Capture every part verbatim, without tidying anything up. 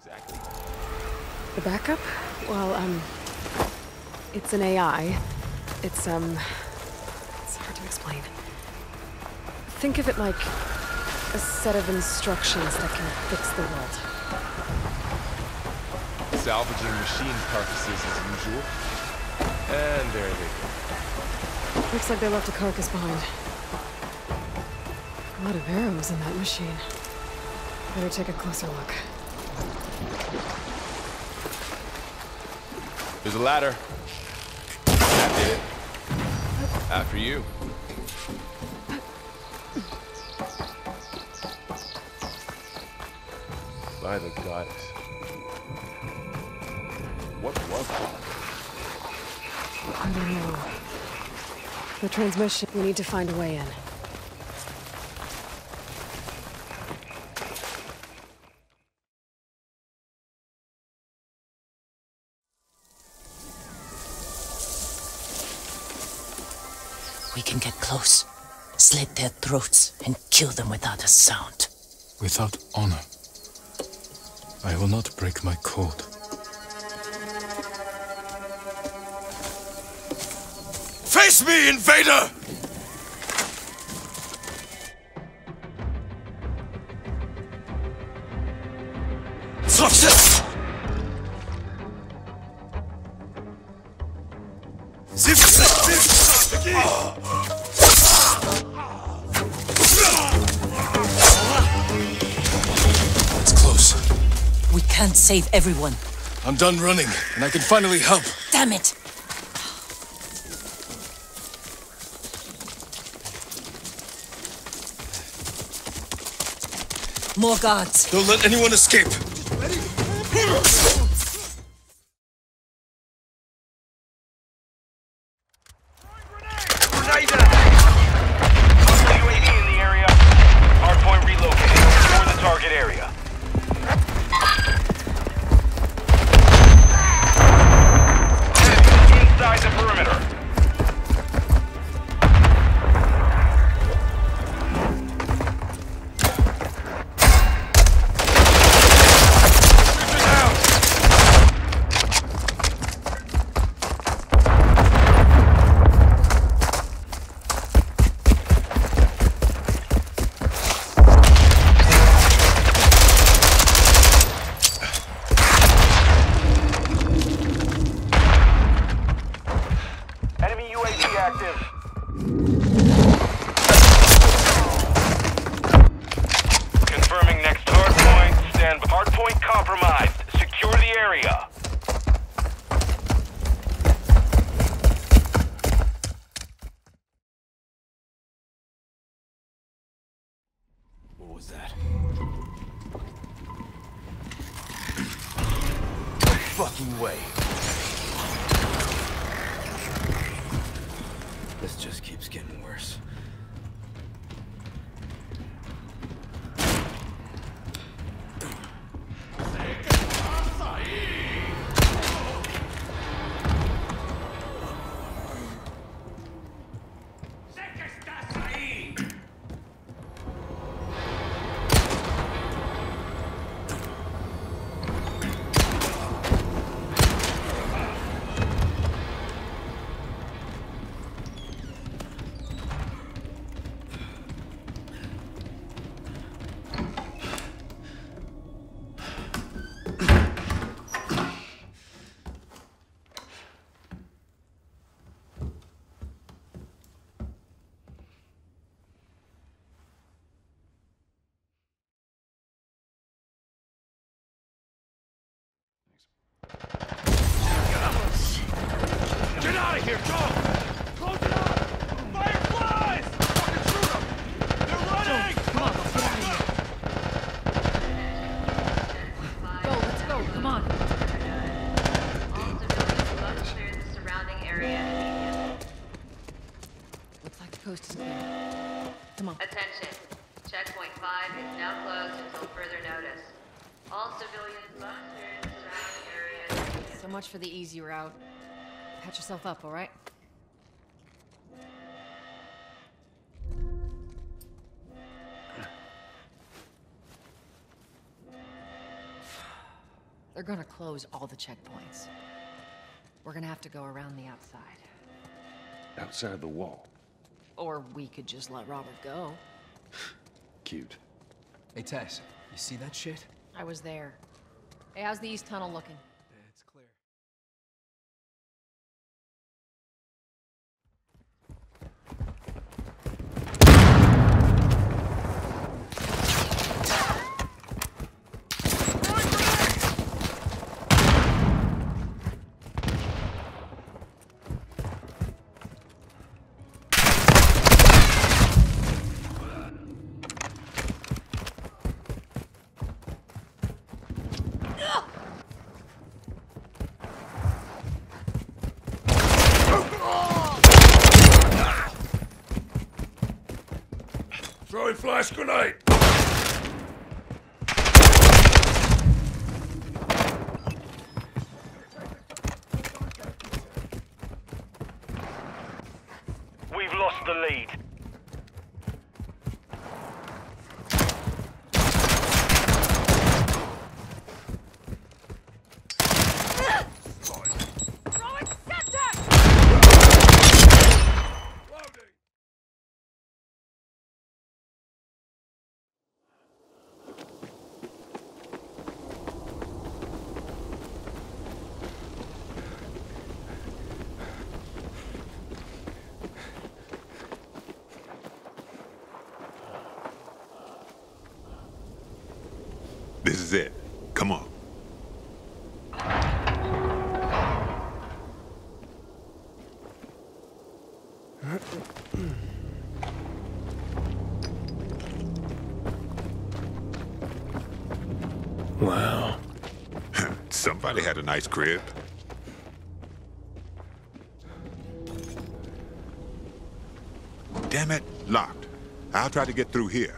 exactly? The backup? Well, um, it's an A I. It's, um, it's hard to explain. Think of it like a set of instructions that can fix the world. Salvaging machine carcasses as usual. And there they go. Looks like they left a carcass behind. A lot of arrows in that machine. Better take a closer look. There's a ladder. That did it. After you. By the goddess. What was that? I don't know. The transmission, we need to find a way in. We can get close, slit their throats, and kill them without a sound. Without honor. I will not break my code. Face me, invader! Stop this! Zip, zip, zip! I can't save everyone. I'm done running, and I can finally help. Damn it! More guards. Don't let anyone escape. For the easy route. Patch yourself up, all right? They're gonna close all the checkpoints. We're gonna have to go around the outside. Outside the wall? Or we could just let Robert go. Cute. Hey, Tess, you see that shit? I was there. Hey, how's the east tunnel looking? It's clear. Throwing flash grenade! We've lost the lead. This is it. Come on. Wow. Somebody had a nice crib. Damn it, locked. I'll try to get through here.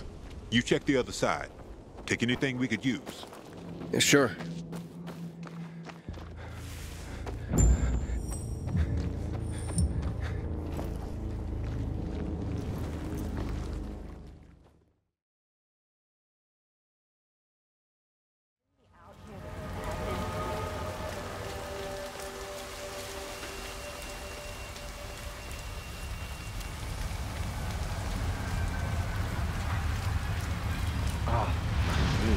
You check the other side. Take anything we could use. Yeah, sure.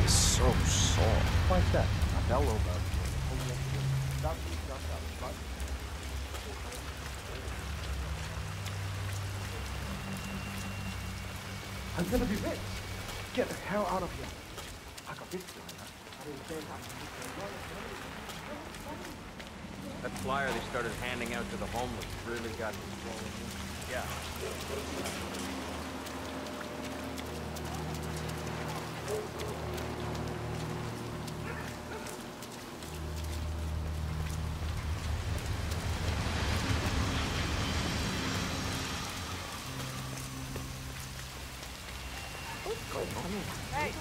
It's so soft. Like that. A bellow bug. I'm gonna be rich. Get the hell out of here. I got this one. That flyer they started handing out to the homeless really got me rolling. Yeah. Hey!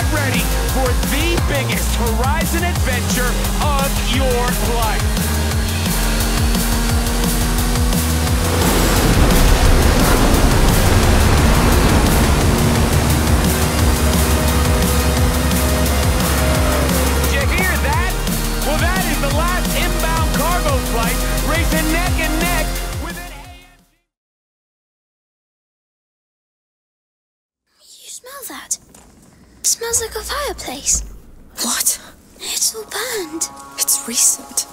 get ready for the biggest Horizon adventure of your life. Did you hear that? Well, that is the last inbound cargo flight racing neck and neck with an A M G. You smell that? Smells like a fireplace. What? It's all burned. It's recent.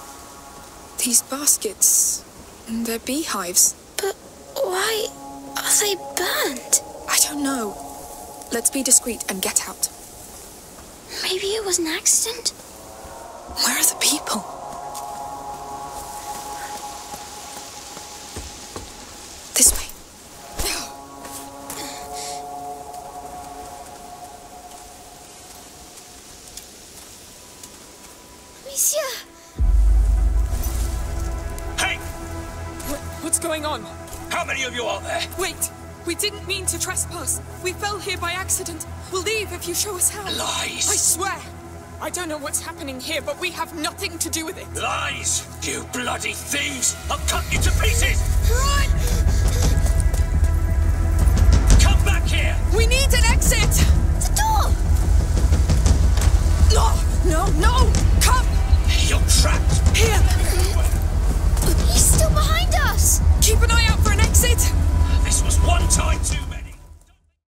These baskets and their beehives. But why are they burned? I don't know. Let's be discreet and get out. Maybe it was an accident? Where are the people? This way. Hey! What, what's going on? How many of you are there? Wait! We didn't mean to trespass. We fell here by accident. We'll leave if you show us how. Lies! I swear! I don't know what's happening here, but we have nothing to do with it. Lies! You bloody thieves! I'll cut you to pieces! Run! Come back here! We need it!